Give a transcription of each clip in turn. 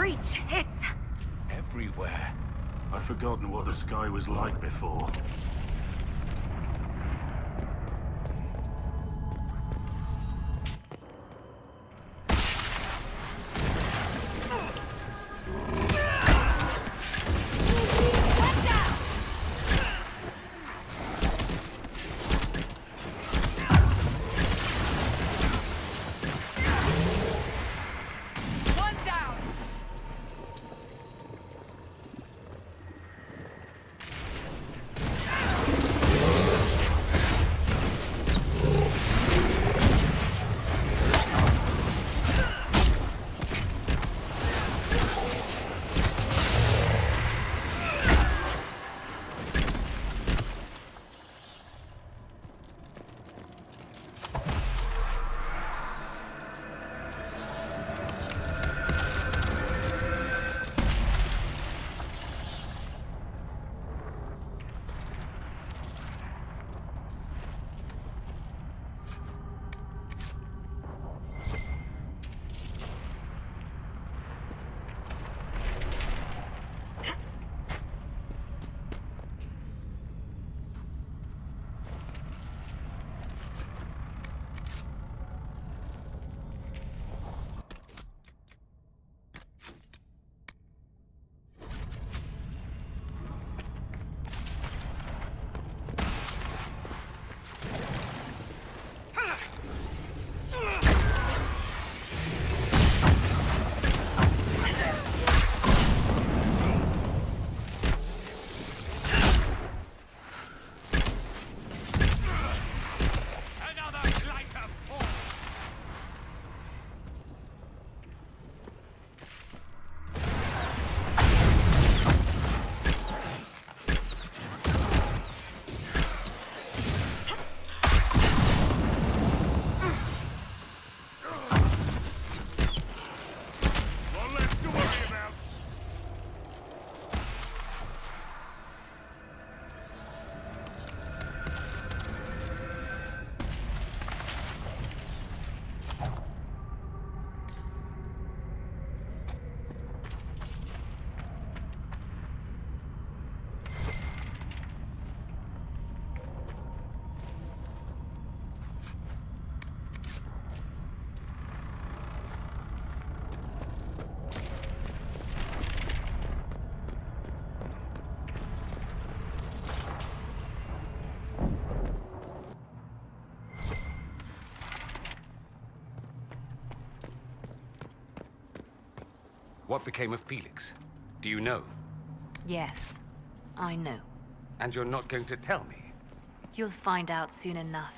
Breach, it's... everywhere. I've forgotten what the sky was like before. What became of Felix? Do you know? Yes, I know. And you're not going to tell me? You'll find out soon enough.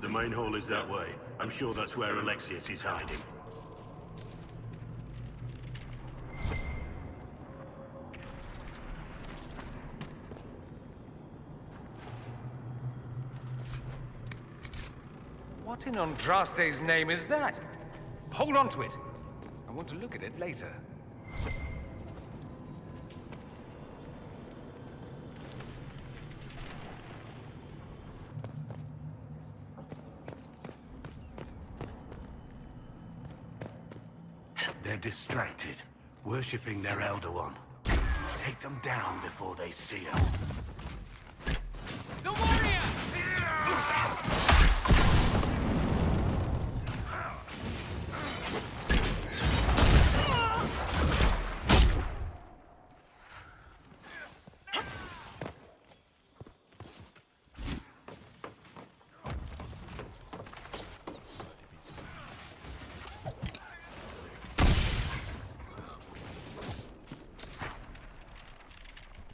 The main hall is that way. I'm sure that's where Alexius is hiding. What in Andraste's name is that? Hold on to it. I want to look at it later. They're distracted, worshipping their Elder One. Take them down before they see us. The warrior! Yeah!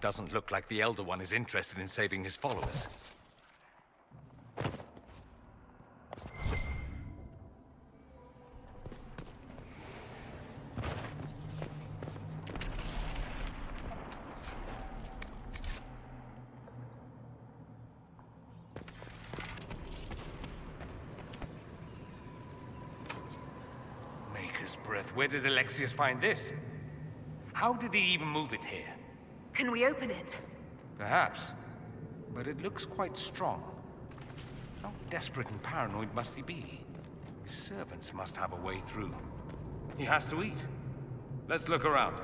Doesn't look like the Elder One is interested in saving his followers. Maker's breath. Where did Alexius find this? How did he even move it here? Can we open it? Perhaps, but it looks quite strong. How desperate and paranoid must he be? His servants must have a way through. He has to eat. Let's look around.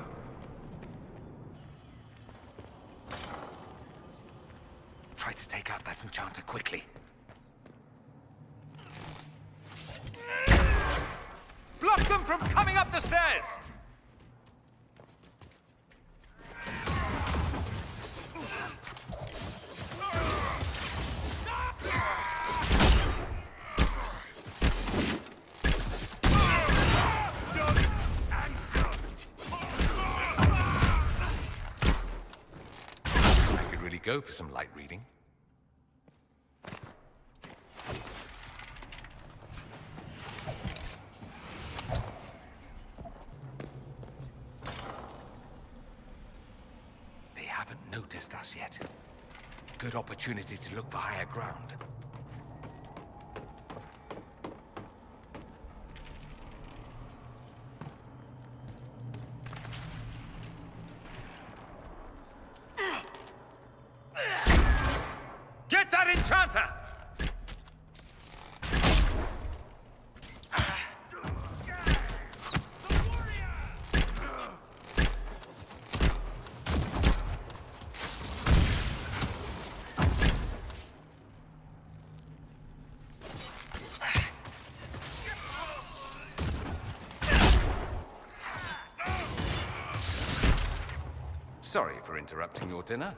Try to take out that enchanter quickly. Block them from coming up the stairs! Go for some light reading. They haven't noticed us yet. Good opportunity to look for higher ground. Sorry for interrupting your dinner.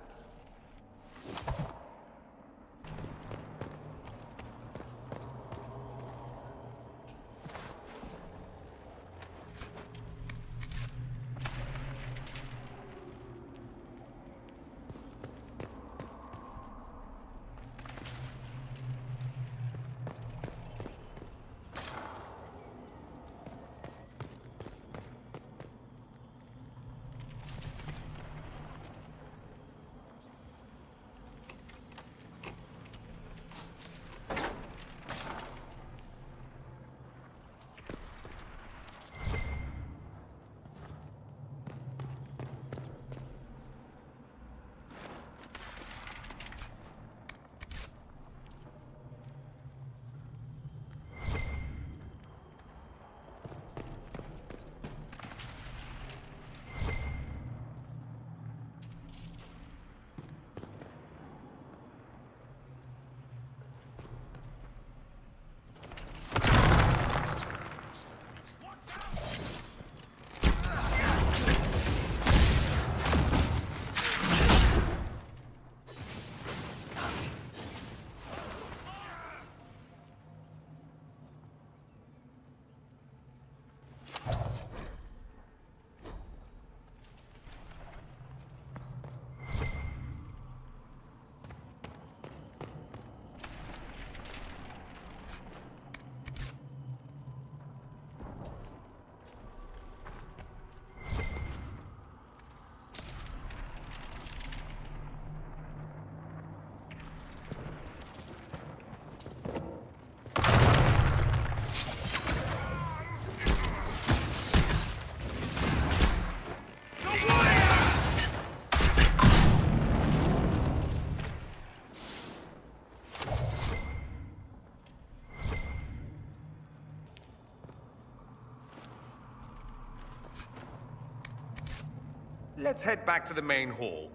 Let's head back to the main hall.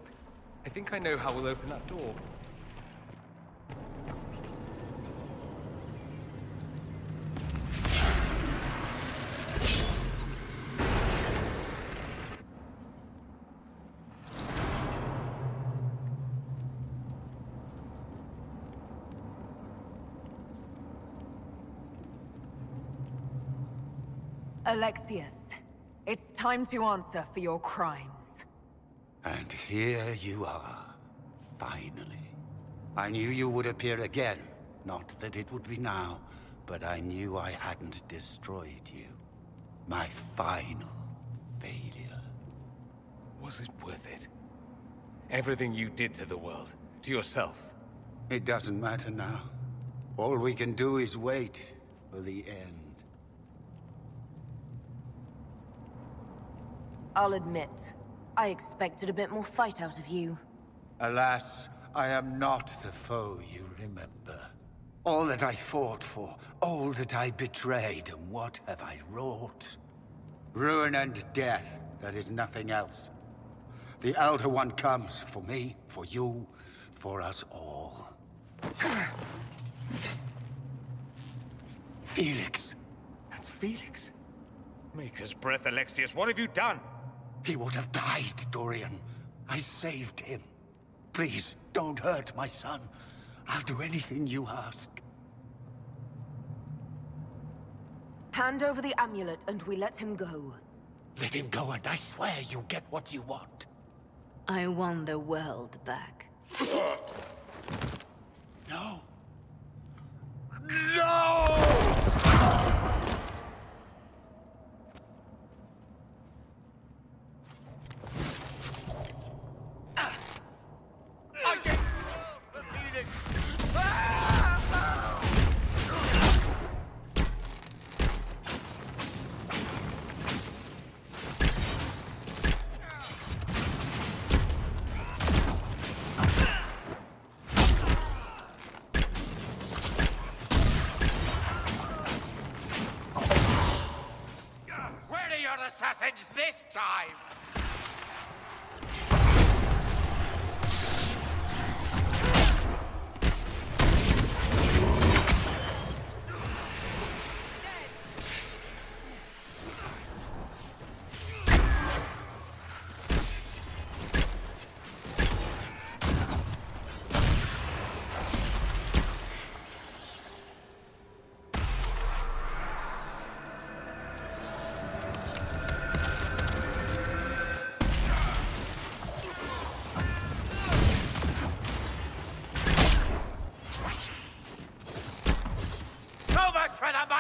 I think I know how we'll open that door. Alexius, it's time to answer for your crimes. And here you are, finally. I knew you would appear again. Not that it would be now, but I knew I hadn't destroyed you. My final failure. Was it worth it? Everything you did to the world, to yourself. It doesn't matter now. All we can do is wait for the end. I'll admit, I expected a bit more fight out of you. Alas, I am not the foe you remember. All that I fought for, all that I betrayed, and what have I wrought? Ruin and death, there is nothing else. The Elder One comes for me, for you, for us all. Felix. That's Felix? Maker's breath, Alexius, what have you done? He would have died, Dorian. I saved him. Please, don't hurt my son. I'll do anything you ask. Hand over the amulet and we let him go. Let him go and I swear you'll get what you want. I won the world back. No. No!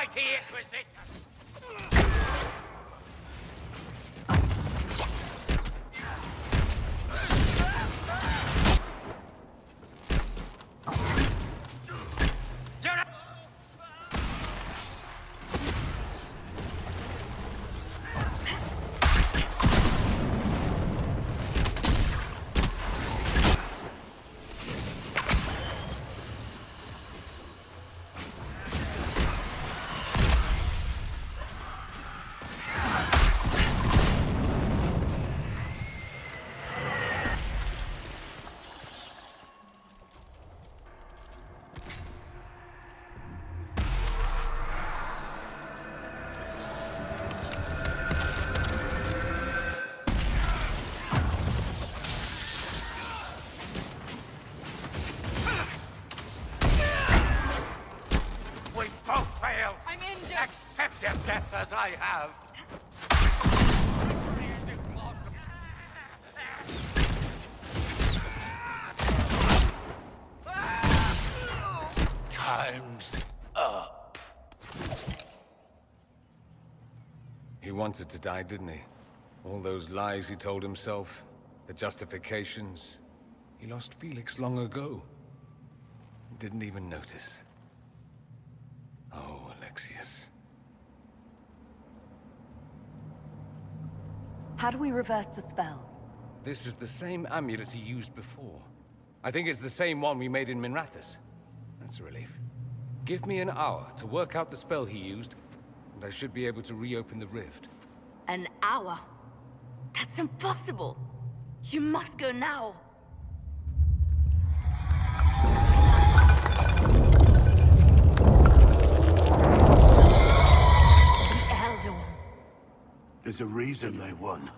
The Inquisition! As I have. Time's up. He wanted to die, didn't he? All those lies he told himself, the justifications. He lost Felix long ago. Didn't even notice. Oh, Alexius. How do we reverse the spell? This is the same amulet he used before. I think it's the same one we made in Minrathus. That's a relief. Give me an hour to work out the spell he used, and I should be able to reopen the rift. An hour? That's impossible! You must go now. The Elder One. There's a reason they won.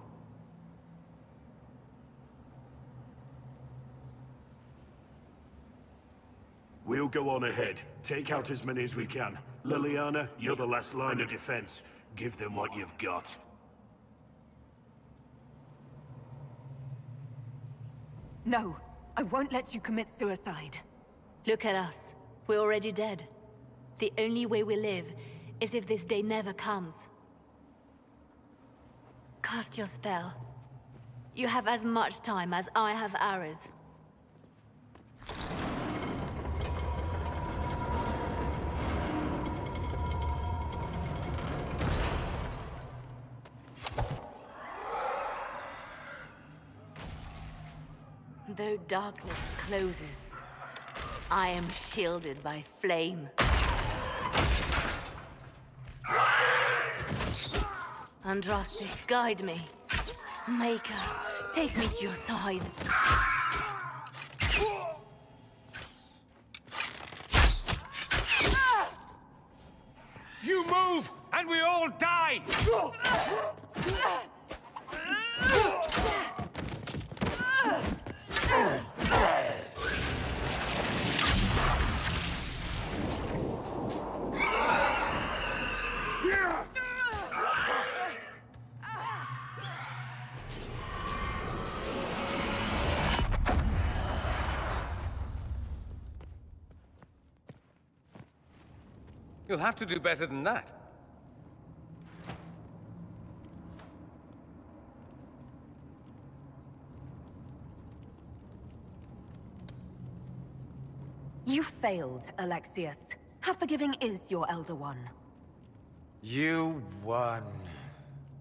We'll go on ahead. Take out as many as we can. Liliana, you're the last line of defense. Give them what you've got. No, I won't let you commit suicide. Look at us. We're already dead. The only way we live is if this day never comes. Cast your spell. You have as much time as I have hours. Though darkness closes, I am shielded by flame. Andraste, guide me. Maker, take me to your side. You move, and we all die! You'll have to do better than that. You failed, Alexius. How forgiving is your Elder One? You won.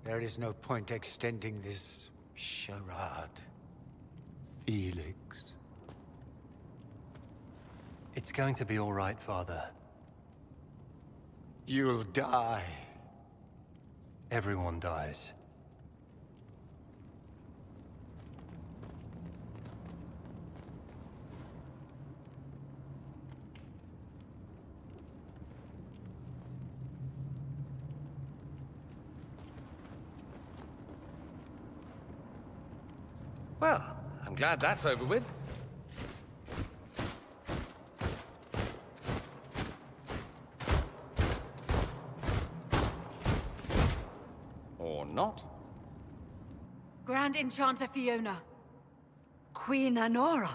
There is no point extending this charade, Felix. It's going to be all right, Father. You'll die. Everyone dies. Well, I'm glad that's over with. Not. Grand Enchanter Fiona. Queen Anora.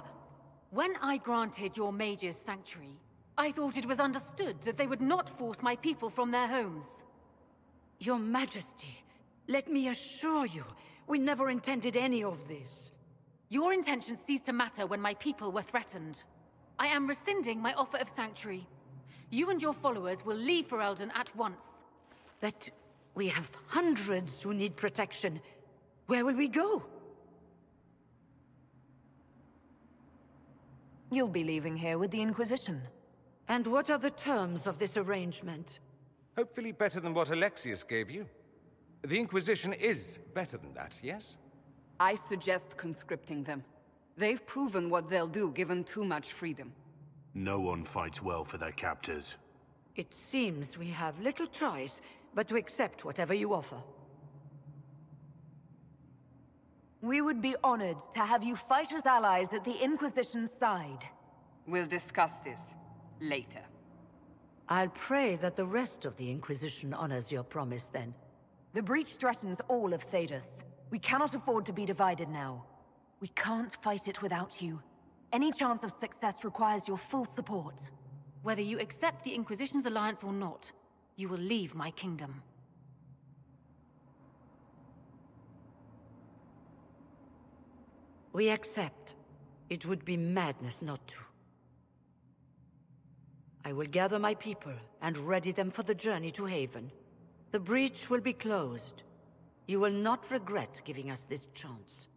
When I granted your mages sanctuary, I thought it was understood that they would not force my people from their homes. Your Majesty, let me assure you, we never intended any of this. Your intentions ceased to matter when my people were threatened. I am rescinding my offer of sanctuary. You and your followers will leave Ferelden at once. That... We have hundreds who need protection. Where will we go? You'll be leaving here with the Inquisition. And what are the terms of this arrangement? Hopefully better than what Alexius gave you. The Inquisition is better than that, yes? I suggest conscripting them. They've proven what they'll do given too much freedom. No one fights well for their captors. It seems we have little choice but to accept whatever you offer. We would be honored to have you fight as allies at the Inquisition's side. We'll discuss this later. I'll pray that the rest of the Inquisition honors your promise, then. The Breach threatens all of Thedas. We cannot afford to be divided now. We can't fight it without you. Any chance of success requires your full support. Whether you accept the Inquisition's alliance or not, you will leave my kingdom. We accept. It would be madness not to. I will gather my people and ready them for the journey to Haven. The breach will be closed. You will not regret giving us this chance.